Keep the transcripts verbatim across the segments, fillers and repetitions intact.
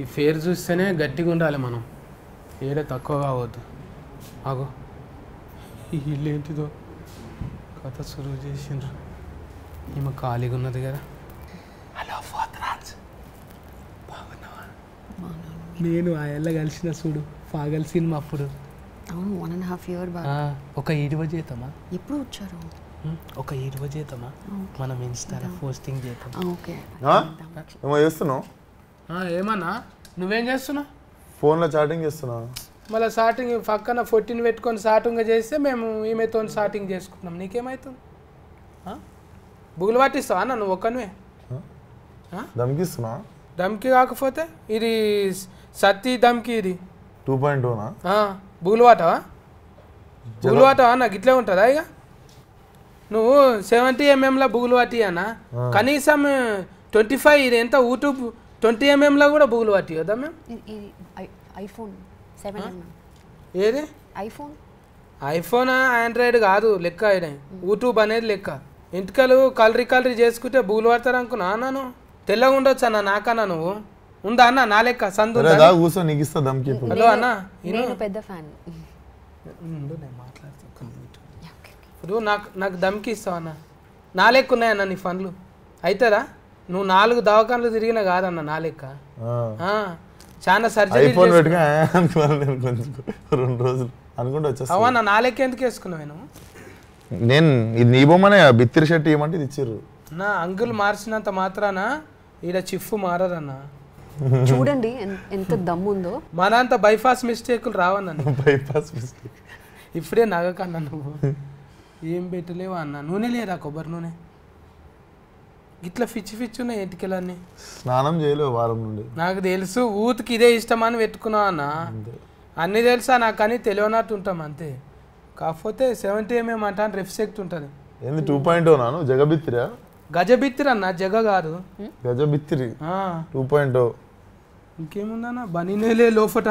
ఈ ఫేర్ చూస్తేనే గట్టిగా ఉండాలి మనం, ఏడ తక్కువ కావద్దు. ఆగో ఈ ఇల్లు ఏంటిదో కథ సురువు చేసిండ్రు. ఈమె ఖాళీగా ఉన్నది కదా. హలో ఫాదరాజ్, బాగున్నావా? నేను ఆ ఎల్ల కలిసిన చూడు పాగల్ సినిమా అప్పుడు. అవును, వన్ అండ్ హాఫ్ ఇయర్ బాగా. ఒక ఇరవ జీతమా? ఎప్పుడు వచ్చారు? ఒక ఇరవ జీతమా? మనం ఇన్స్టాలో పోస్టింగ్ చేద్దాం. ఓకే. ఏమో చేస్తున్నావు? ఏమన్నా నువ్వేం చేస్తున్నావు? ఫోన్లో చాటింగ్ చేస్తున్నావు. మళ్ళీ చాటింగ్ పక్కన ఫోర్టీన్ పెట్టుకొని చాటింగ్ చేస్తే మేము ఈమెతో చాటింగ్ చేసుకుంటున్నాం. నీకేమవుతుంది? బుగులు పట్టిస్తావా అన్న నువ్వు? ఒక్కనే ధమ్కిస్తున్నా. ధమ్కి కాకపోతే ఇది సతీ ధమ్కి, ఇది టూ పాయింట్ టూనా? బుగులు పాటవా? బుగులు పాటవా అన్న? ఇట్లే ఉంటుందా? ఇక నువ్వు సెవెంటీ ఎంఎంలో బుగులు పట్టి అన్న, కనీసం ట్వంటీ ఫైవ్ ఇది ఎంత యూట్యూబ్ ట్వంటీ ఎంఎంలో కూడా బుగులు పట్టి కదా మేము. ఐఫోన్ ఏది? ఐఫోన్ ఐఫోన్ ఆండ్రాయిడ్ కాదు లెక్క, యూట్యూబ్ అనేది లెక్క. ఇంటికలు కలరీ కలరీ చేసుకుంటే బుగులు పడతారు అనుకున్నా అన్నాను. తెల్లగా ఉండొచ్చు అన్న నాకన్నా. నువ్వు ఉందా అన్న నా లెక్క? సందు హలో అన్న, పెద్ద ఫ్యాన్ ఇప్పుడు. నాకు నాకు ధమ్కి ఇస్తావు అన్న? నా లెక్క ఉన్నాయన్న నీ ఫన్లు అవుతుందా? నువ్వు నాలుగు దవాఖాన్లు తిరిగినా కాదన్న నా లెక్క. చాలా సర్జరీ అవునా? నా లెక్క ఎందుకు వేసుకున్నావు? నేను నేను ఇది నీ బొమ్మనే బిత్తిరి షర్ట్ ఇవ్వమంటే ఇది ఇచ్చారు. నా అంకుల్ మార్చినంత మాత్రాన ఈడ చిఫ్ మారదన్న. చూడండి ఎంత దమ్ముందో. మనంత బైపాస్ మిస్టేక్లు రావన్న. బైపాస్ మిస్టేక్ ఇప్పుడే నగకన్నా. నువ్వు ఏం పెట్టలేవా అన్న? నూనె లేదా కొబ్బరి నూనె? ఇట్లా ఫిచ్చి ఫిచ్చి ఉన్నాయి ఎంటికెళ్ళని. స్నానం చేయలేవు వారం నుండి. నాకు తెలుసు ఊతికి ఇదే ఇష్టం అని పెట్టుకున్నావు అన్న. అన్నీ తెలుసా నాకు, కానీ తెలియనట్టు ఉంటాం అంతే. కాకపోతే సెవెంటీ ఎంఎం అంటాను రెఫ్సెక్ట్ ఉంటుంది. ఏంది టూ పాయింట్ ఓ? నాను జగబిత్తిరా? గజబిత్తిరి అన్న, జగ కాదు గజబిత్తిరి టూ పాయింట్ ఓ. ఇంకేముందన్న బనీనేలే లోపట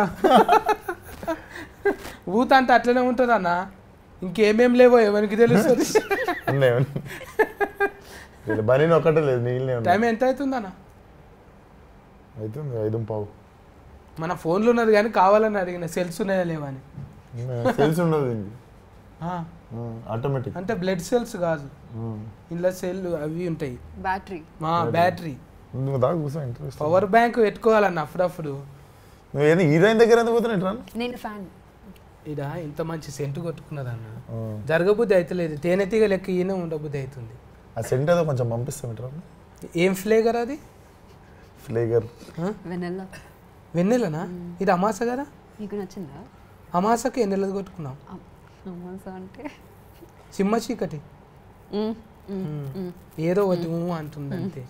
ఊత అంటే అట్లనే ఉంటుంది అన్న. ఇంకేమేమి లేవో ఎవరికి తెలుస్తుంది? బనీ ఒక్కటే లేదు. నీళ్ళు టైం ఎంత అవుతుందన్న? అవుతుంది ఐదు పావు. మన ఫోన్లు ఉన్నది కానీ కావాలని అడిగిన. సెల్స్ ఉన్నాయా లేవని? సెల్స్ ఉండదు ఆటోమేటిక్ అంటే బ్లడ్ సెల్స్ కాదు, ఇందులో సెల్ అవి ఉంటాయి. బ్యాటరీ మా బ్యాటరీ పవర్ బ్యాంక్ పెట్టుకోవాలన్న అప్పుడప్పుడు. హీరోయిన్ దగ్గర నేను ఫ్యాన్. ఇదా ఇంత మంచి సెంటు కొట్టుకున్నదన్న, జరగబుద్ధి అవుతలేదు. తేనెతీగ లెక్క ఈయన ఉండబుద్ధి అవుతుంది. ఆ సెంట్ ఏదో కొంచెం పంపిస్తాం. ఏం ఫ్లేవర్ అది? ఫ్లేవర్ వెన్నెల. వెన్నెలనా? ఇది అమాస కదా, మీకు నచ్చిందా? అమాసకి ఎన్నెలది కొట్టుకున్నాం. అమాస అంటే చిమ్మ చీకటి ఏదో ఒకటి అంటుంది అంతే,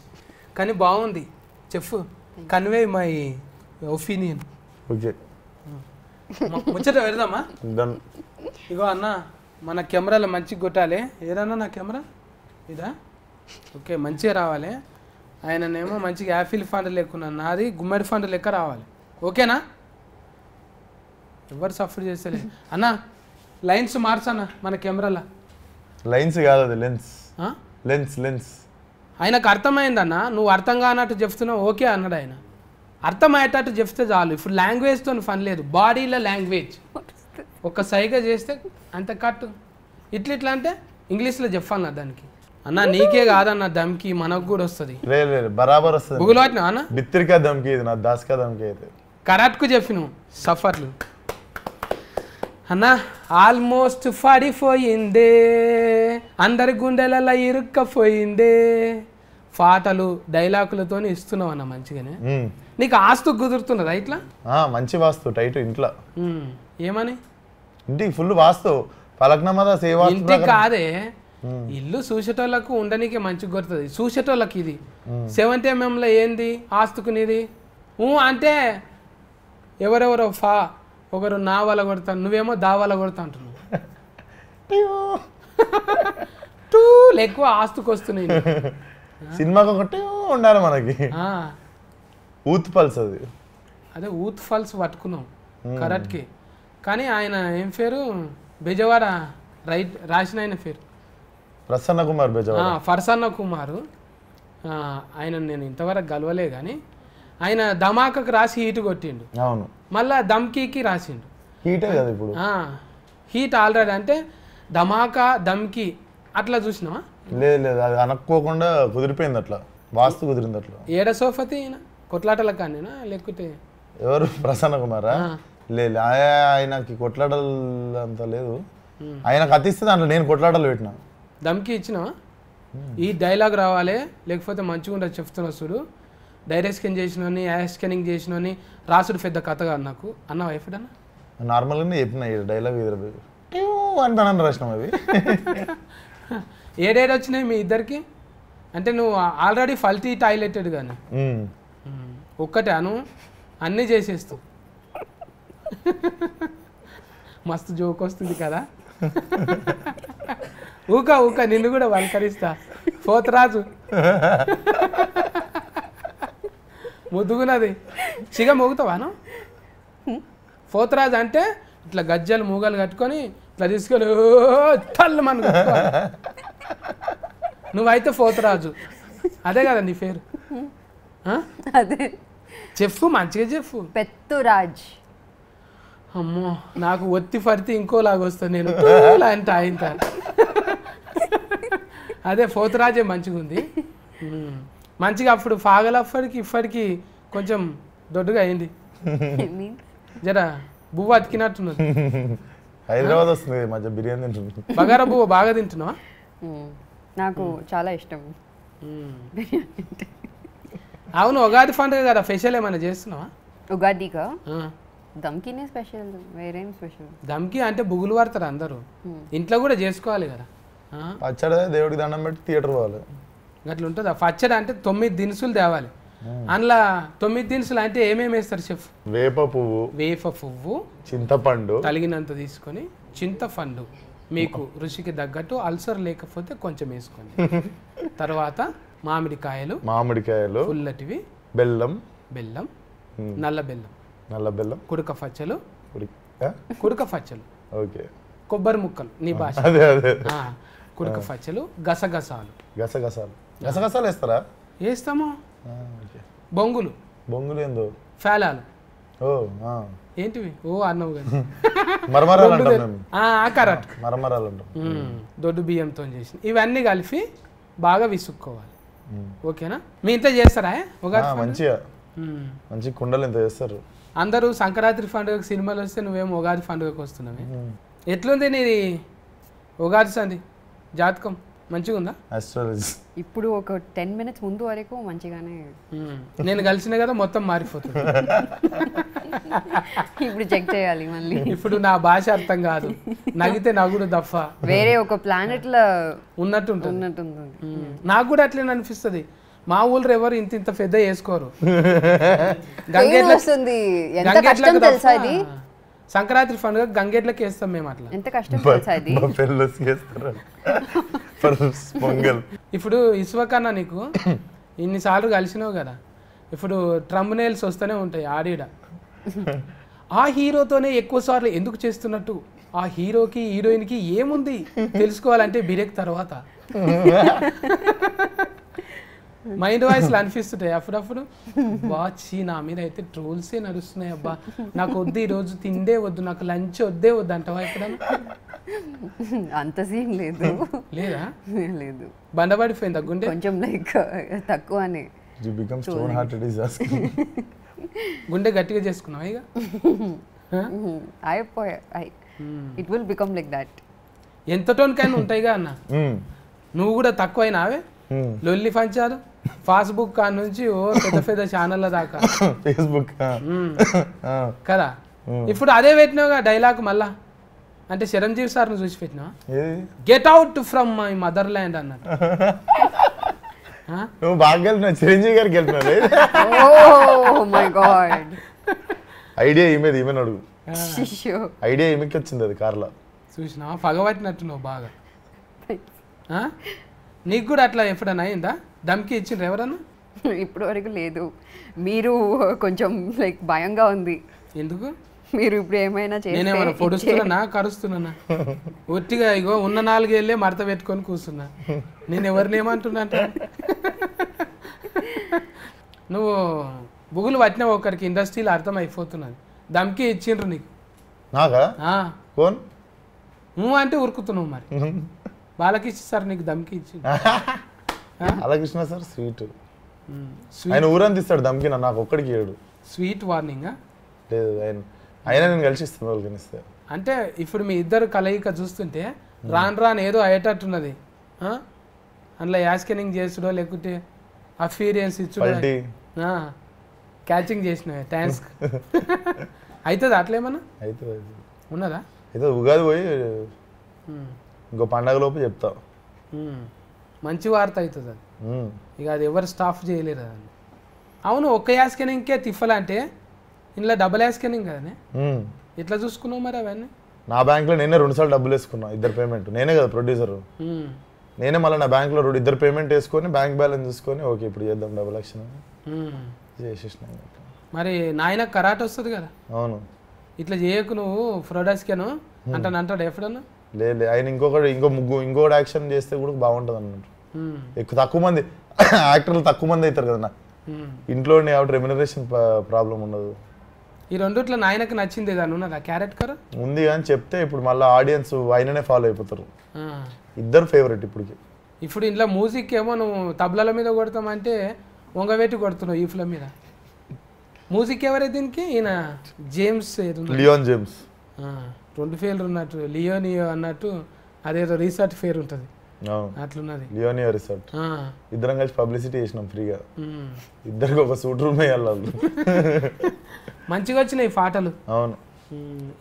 కానీ బాగుంది. చెప్పు, కన్వే మై ఒపీనియన్. ఓకే, ముచ్చట పెడదామా? ఇగో అన్న మన కెమెరాలో మంచిగా కొట్టాలి. ఏదన్నా నా కెమెరా ఇదా? ఓకే, మంచిగా రావాలి. ఆయననేమో మంచిగా యాపిల్ ఫండ్ లేకున్నాను, నాది గుమ్మడి ఫండ్ లెక్క రావాలి. ఓకేనా? ఎవరు సఫర్ చేస్తలే అన్న. లైన్స్ మార్చన్న మన కెమెరాలో. లైన్స్ కాదు అది లెన్స్. లెన్స్ లెన్స్ ఆయనకు అర్థమైందన్న. నువ్వు అర్థం కానట్టు చెప్తున్నావు ఓకే అన్నాడు ఆయన. అర్థమయ్యేటట్టు చెప్తే చాలు. ఇప్పుడు లాంగ్వేజ్తో ఫన్ లేదు, బాడీలో లాంగ్వేజ్. ఒక సైగా చేస్తే అంత కట్టు. ఇట్లా ఇట్లా అంటే ఇంగ్లీష్లో చెప్పాలన్నా దానికి. అన్న నీకే కాదన్న ధమ్కి, మనకు కూడా వస్తుంది. బరాబర్ వస్తుంది. బుగులు పట్టినా అన్న? బిత్తిరికా ధమ్కి ఇది, నా దాస్ కా ధమ్కి అయితే కరెక్ట్కు చెప్పిన సఫర్లు అన్న. ఆల్మోస్ట్ పడిపోయిందే, అందరి గుండెలలో ఇరుక్కపోయిందే. పాటలు డైలాగులతో ఇస్తున్నావు అన్న మంచిగానే. నీకు ఆస్తు కుదురుతున్నదా ఇట్లా? మంచి వాస్తు టైట్ ఇంట్లో. ఏమని? ఇంటికి ఫుల్ వాస్తు పలకనమదా సేవ. ఇంటికి కాదే, ఇల్లు చూసేటోళ్ళకు ఉండనీకే మంచిగా కొడుతుంది. చూసేటోళ్ళకి ఇది సెవెంటీ ఎంఎంలో ఏంది ఆస్తుకునేది అంటే ఎవరెవరో ఫా ఒకరు నా వాళ్ళ కొడతాను, నువ్వేమో దా వాళ్ళ కొడతా అంటున్నావు. టూ ఎక్కువ ఆస్తుకు వస్తున్నాయి. సినిమాకి ఒకటే ఉండాలి మనకి. ఊత్ ఫాల్స్ అది, అదే ఊత్ ఫాల్స్ పట్టుకున్నాం కరెక్ట్కి. కానీ ఆయన ఏం పేరు బెజవాడ రైట్ రాసిన ఆయన పేరు ప్రసన్న కుమార్. బెజవాడ ప్రసన్న కుమారు. ఆయన నేను ఇంతవరకు గలవలే, కానీ ఆయన ధమాకకు రాసి హీట్ కొట్టిండు. అవును. మళ్ళా ధమ్కీకి రాసిండు. హీటే కదా ఇప్పుడు. ఆ హీట్ ఆల్రెడీ అంటే ధమాకా ధమ్కీ అట్లా చూసినావా? లేదు లేదు అది అనుకోకుండా కుదిరిపోయింది అట్లా. వాస్తు కుదిరింది అట్లా. ఏడ సోఫతి కొట్లాటల కానేనా లేకపోతే ఎవరు ప్రసన్న కుమారా? లేదు ఆయనకి కొట్లాటలు అంత లేదు. ఆయనకు అతిస్తే దాంట్లో నేను కొట్లాటలు పెట్టినా. ధమ్కీ ఇచ్చినావా? ఈ డైలాగ్ రావాలి లేకపోతే మంచిగా ఉండదు చెప్తున్నా చూడు. డైరెక్ట్ స్కాన్ చేసినోని యాష్ స్కానింగ్ చేసినోని రాసుడు పెద్ద కథగా నాకు అన్న వైఫ్ అన్న నార్మల్గానే చెప్పిన డైలాగ్ అంటానని రాసినాం. అవి ఏ డేట్ వచ్చినాయి మీ ఇద్దరికి? అంటే నువ్వు ఆల్రెడీ ఫల్తీ టాయిలెటెడ్ కానీ ఒక్కటే అను అన్నీ చేసేస్తావు. మస్తు జోక్ వస్తుంది కదా. ఊక ఊక నిన్ను కూడా వల్కరిస్తా పోతు రాజు ముద్దుగున్నది చిగ మోగుతావాను. పోతురాజు అంటే ఇట్లా గజ్జలు మూగలు కట్టుకొని ఇట్లా తీసుకొని తల్లు మన నువ్వైతే పోతురాజు అదే కదా నీ పేరు. అదే చెప్పు మంచిగా చెప్పు. పెత్తురాజ్. అమ్మో నాకు ఒత్తి పడితే ఇంకోలాగా వస్తాను నేను అంటే ఆయన అదే పోతురాజే మంచిగా ఉంది. మంచిగా అప్పుడు ఫాగలప్పటికి ఇప్పటికి కొంచెం దొడ్డుగా అయింది. జరా బువ్వ అతికినట్టున్నది. హైదరాబాద్ వస్తుంది మధ్య బిర్యానీ తింటున్నా. బగారా బువ్వ బాగా తింటున్నావా? నాకు చాలా ఇష్టం బిర్యానీ. అవును ఉగాది పండుగ కదా స్పెషల్ ఏమైనా చేస్తున్నావా ఉగాదిగా? ధమ్కీనే స్పెషల్ వేరేం స్పెషల్. ధమ్కీ అంటే బుగులు వాడతారు అందరూ ఇంట్లో కూడా చేసుకోవాలి కదా. పచ్చడి దేవుడికి దండం పెట్టి థియేటర్ పోవాలి అట్లా ఉంటుంది. పచ్చడి అంటే తొమ్మిది దినుసులు తేవాలి. అందులో తొమ్మిది దినుసులు అంటే ఏమేమి వేస్తారు చెఫ్? వేప పువ్వు. వేప పువ్వు చింతపండు తలిగినంత తీసుకొని చింతపండు మీకు రుచికి తగ్గట్టు అల్సర్ లేకపోతే కొంచెం వేసుకోండి. తర్వాత మామిడికాయలు. మామిడికాయలు పుల్లటివి. బెల్లం. బెల్లం నల్ల బెల్లం. నల్ల బెల్లం. కుడక పచ్చలు. కుడక పచ్చలు. ఓకే. కొబ్బరి ముక్కలు నీ భాష. కుడక పచ్చలు. గసగసాలు. గసగసాలు గసగసాలు వేస్తారా? వేస్తాము. బొంగులు. బొంగులు ఏందో? ఫేలాలు. ఓ ఏంటివి? ఓ అన్నవు కానీ మరమరాలు అంటాం. కరెక్ట్ మరమరాలు అంటాం. దొడ్డు బియ్యంతో చేసి ఇవన్నీ కలిపి బాగా విసుక్కోవాలి. ఓకేనా? మీ ఇంత చేస్తారా ఉగాది? మంచిగా మంచి కుండలు ఇంత చేస్తారు. అందరూ సంక్రాంతి పండుగకు సినిమాలు వస్తే నువ్వేమో ఉగాది పండుగకు వస్తున్నావే. ఎట్లుంది నీది ఉగాది సంది జాతకం? మంచిగా ఉందా? ఆస్ట్రాలజీ ఇప్పుడు ఒక టెన్ మినిట్స్ ముందు వరకు మంచిగానే నేను కలిసిన కదా మొత్తం మారిపోతుంది. ఇప్పుడు చెక్ చేయాలి మళ్ళీ. ఇప్పుడు నా భాష అర్థం కాదు. నగితే నగుడు దఫా వేరే ఒక ప్లానెట్లో ఉన్నట్టు ఉన్నట్టుంది. నాకు కూడా అట్లనే అనిపిస్తుంది. మా ఊళ్ళో ఎవరు ఇంత ఇంత పెద్ద వేసుకోరు. సంక్రాంతి పండుగ గంగేట్లకి వేస్తాం మేము. అట్లా ఎంత కష్టం పొంగల్. ఇప్పుడు ఇసువకన్నా నీకు ఇన్నిసార్లు కలిసినావు కదా. ఇప్పుడు ట్రంబ్నేల్స్ వస్తూనే ఉంటాయి ఆడిడ. ఆ హీరోతోనే ఎక్కువ సార్లు ఎందుకు చేస్తున్నట్టు ఆ హీరోకి హీరోయిన్కి ఏముంది తెలుసుకోవాలంటే బిరేక్ తర్వాత మైండ్ వాయిస్లు అనిపిస్తుంటాయి అప్పుడప్పుడు. వాచి నా మీద అయితే ట్రోల్సే నడుస్తున్నాయి అబ్బా నాకు వద్దు ఈరోజు తిండే వద్దు నాకు లంచ్ వద్దే వద్దు అంటవా? ఇప్పుడు అంత సీన్ లేదు. లేదా లేదు బండబడిపోయింది గుండె కొంచెం లైక్ తక్కువ అని గుండె గట్టిగా చేసుకున్నావు ఇక అయిపోయా. It will become like that. ఎంతటోనికైనా ఉంటాయిగా అన్న. నువ్వు కూడా తక్కువైనావే లొల్లి పంచారు ఫాస్బుక్ కా నుంచి ఓ పెద్ద పెద్ద ఛానళ్ళ దాకా ఫేస్బుక్ కదా. ఇప్పుడు అదే పెట్టినావుగా డైలాగ్ మళ్ళా అంటే చిరంజీవి సార్ను చూసి పెట్టినా get out from my motherland అన్నట్టు. నువ్వు బాగా చిరంజీవి గారికి ఐడియా ఏమేది ఏమని అడుగు. ఐడియా ఏమికి వచ్చింది అది కార్లా చూసినా పగబట్టినట్టు నువ్వు బాగా. నీకు కూడా అట్లా ఎప్పుడన్నా అయిందా? ధమ్కీ ఇచ్చిండ్రు ఎవరన్నా? ఇప్పుడు వరకు లేదు. మీరు కొంచెం లైక్ భయంగా ఉంది ఎందుకు? మీరు ఇప్పుడు ఏమైనా నేనేమన్నా పొడుస్తున్నా కరుస్తున్నా ఒట్టిగా ఇగో ఉన్న నాలుగేళ్ళే మడత పెట్టుకొని కూర్చున్నా. నేను ఎవరిని ఏమంటున్నా అంటే నువ్వు బుగులు వట్టిన ఒకరికి ఇండస్ట్రీలో అర్థం అయిపోతున్నది దమ్కి ఇచ్చిండ్రు నీకు నాగా ఆ కోన్ నువ్వు అంటే ఉరుకుతున్నావు మరి బాలకృష్ణ సార్ నీకు దమ్కి ఇచ్చిండు బాలకృష్ణ సార్ స్వీట్ ఆయన ఊరంది ఇస్తాడు దమ్కి నాకు ఒక్కడికి ఏడు స్వీట్ వార్నింగ్ లేదు ఆయన ఆయన నేను కలిసి ఇస్తాను వాళ్ళకి ఇస్తాను అంటే ఇప్పుడు మీ ఇద్దరు కలయిక చూస్తుంటే రాను రాను ఏదో అయ్యేటట్టున్నది అందులో యాస్కెనింగ్ చేసుడో లేకుంటే అఫీరియన్స్ ఇచ్చుడో క్యాచింగ్ చేసినవే థ్యాంక్స్ అవుతుంది అట్లేమన్నా అవుతుంది ఉన్నదా అయితే ఉగాది పోయి ఇంకో పండగలోపు చెప్తావు మంచి వార్త అవుతుంది అది ఇక అది ఎవరు స్టాఫ్ చేయలేరు అది అవును ఒక్క యాస్కెనింగ్కే తిఫలంటే ఇంట్లో డబుల్ యాస్కెనింగ్ కదనే ఎట్లా చూసుకున్నావు మరి అవన్నీ నా బ్యాంక్లో నేనే రెండుసార్లు డబ్బులు వేసుకున్నా ఇద్దరు పేమెంట్ నేనే కదా ప్రొడ్యూసర్ నేనే మళ్ళీ నా బ్యాంక్లో రెండు ఇద్దరు పేమెంట్ వేసుకొని బ్యాంక్ బ్యాలెన్స్ చూసుకొని ఓకే ఇప్పుడు చేద్దాం డబుల్ యాక్షన్ చేసేసిన మరి నాయన కరాటే వస్తుంది కదా అవును ఇట్లా చేయకు నువ్వు ఫ్రోడాస్కేను అంటాను అంటాడు ఎప్పుడన్నా లేదు ఆయన ఇంకొకటి ఇంకో ముగ్గు ఇంకొకటి యాక్షన్ చేస్తే కూడా బాగుంటుంది అన్నట్టు ఎక్కువ తక్కువ మంది యాక్టర్లు తక్కువ మంది అవుతారు కదా నా ఇంట్లో కాబట్టి రెమ్యునరేషన్ ప్రాబ్లం ఉండదు ఈ రెండుట్లో నాయనకు నచ్చింది ఏదన్నా ఉన్నదా క్యారెట్ కర్ర ఉంది అని చెప్తే ఇప్పుడు మళ్ళీ ఆడియన్స్ ఆయననే ఫాలో అయిపోతారు ఇద్దరు ఫేవరెట్ ఇప్పటికి ఇప్పుడు ఇంట్లో మ్యూజిక్ ఏమో నువ్వు తబలాల మీద కొడతామంటే వంగవేటి కొడుతున్నావు ఈ ఫిల్మ్ మీద మ్యూజిక్ ఎవరైతే దీనికి ఈయన జేమ్స్ లియోన్ జేమ్స్ రెండు ఫేర్లు ఉన్నట్టు లియోనియో అన్నట్టు అదేదో రీసార్ట్ ఫేర్ ఉంటుంది అట్లున్నది లియోనియో రిసార్ట్ ఇద్దరం కలిసి పబ్లిసిటీ చేసినాం ఫ్రీగా ఇద్దరికి ఒక సూట్ రూమ్ వేయాలి మంచిగా వచ్చినాయి పాటలు అవును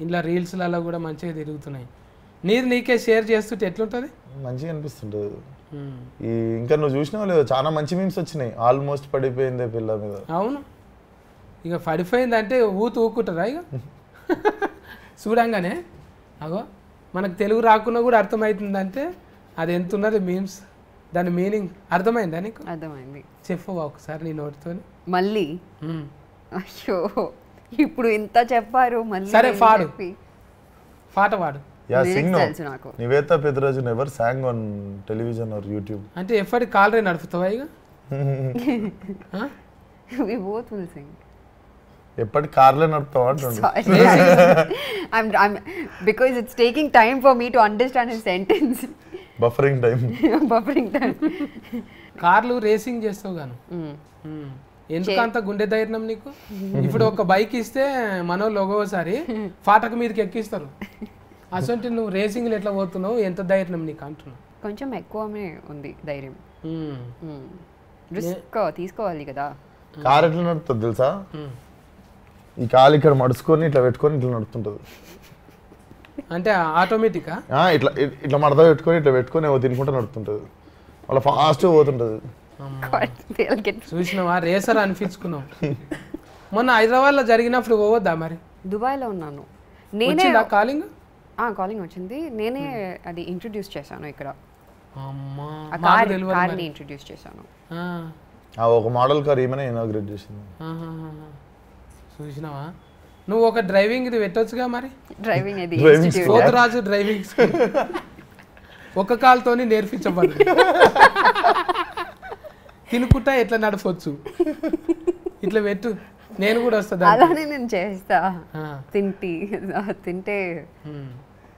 ఇలా రీల్స్లలో కూడా మంచిగా తిరుగుతున్నాయి నీరు నీకే షేర్ చేస్తుంటే ఎట్లుంటుంది మంచిగా అనిపిస్తుంటుంది ఈ ఇంకా నువ్వు చూసినావు లేదు చాలా మంచి మీమ్స్ వచ్చినాయి ఆల్మోస్ట్ పడిపోయిందే పిల్ల మీద అవును ఇక పడిపోయిందంటే ఊతూ ఊకుంటారా ఇక చూడంగానే అగో మనకు తెలుగు రాకున్నా కూడా అర్థమవుతుందంటే అది ఎంత ఉన్నది మీమ్స్ దాని మీనింగ్ అర్థమైందా నీకు అర్థమైంది చెప్పవా ఒకసారి నీ నోటితో మళ్ళీ అయ్యో ఇప్పుడు ఇంత చెప్పారు మళ్ళీ సరే పాడు పాట పాడు యా సింగ్ నో నివేత పెద్రజు never song on television or YouTube అంటే ఎఫర్ట్ కాల్ రే నడుపుతావా ఇక హ వి బోత్ విల్ సింగ్ ఎప్పటి కార్లే నడుపుతావా I am I am because it's taking time for me to understand his sentence buffering time buffering time కార్లు రేసింగ్ చేస్తావు గాను ఎందుకు అంత గుండె ధైర్యం నీకు ఇప్పుడు ఒక బైక్ ఇస్తే మనోళ్ళు ఒకసారి ఫాటక మీదకి ఎక్కిస్తారు అసలు నువ్వు రేసింగ్లు ఎట్లా పోతున్నావు ఎంత ధైర్యం నీకు అంటున్నావు కొంచెం ఎక్కువనే ఉంది ధైర్యం రిస్క్ తీసుకోవాలి కదా కార్ ఎట్లా నడుపుతుంది తెలుసా ఈ కాలు ఇక్కడ మడుచుకొని ఇట్లా పెట్టుకొని ఇట్లా నడుపుతుంటుంది అంటే ఆటోమేటిక్గా ఇట్లా ఇట్లా మడత పెట్టుకొని ఇట్లా పెట్టుకొని తినుకుంటూ నడుపుతుంటుంది వాళ్ళ ఫాస్ట్గా పోతుంటుంది చూసినావా రేసర్ అనిపించుకున్నావు మొన్న హైదరాబాద్లో జరిగినప్పుడు పోవద్దా మరి దుబాయ్లో ఉన్నాను నేనే కాలింగ్ కాలింగ్ వచ్చింది నేనే అది ఇంట్రడ్యూస్ చేశాను ఇక్కడ కార్ని ఇంట్రడ్యూస్ చేశాను ఒక మోడల్ కార్ ఏమైనా ఇనాగ్రేట్ చేసింది చూసినావా నువ్వు ఒక డ్రైవింగ్ ఇది పెట్టొచ్చుగా మరి డ్రైవింగ్ అది సోదరాజు డ్రైవింగ్ ఒక కాలుతోని నేర్పించబడి తినుకుంటా ఎట్లా నడపచ్చు ఇట్లా పెట్టు నేను కూడా వస్తా అలానే నేను చేస్తా తింటి తింటే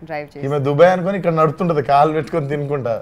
డ్రైవ్ చేస్తా దుబాయ్ అనుకొని ఇక్కడ నడుతుంటది కాలు పెట్టుకొని తినుకుంటా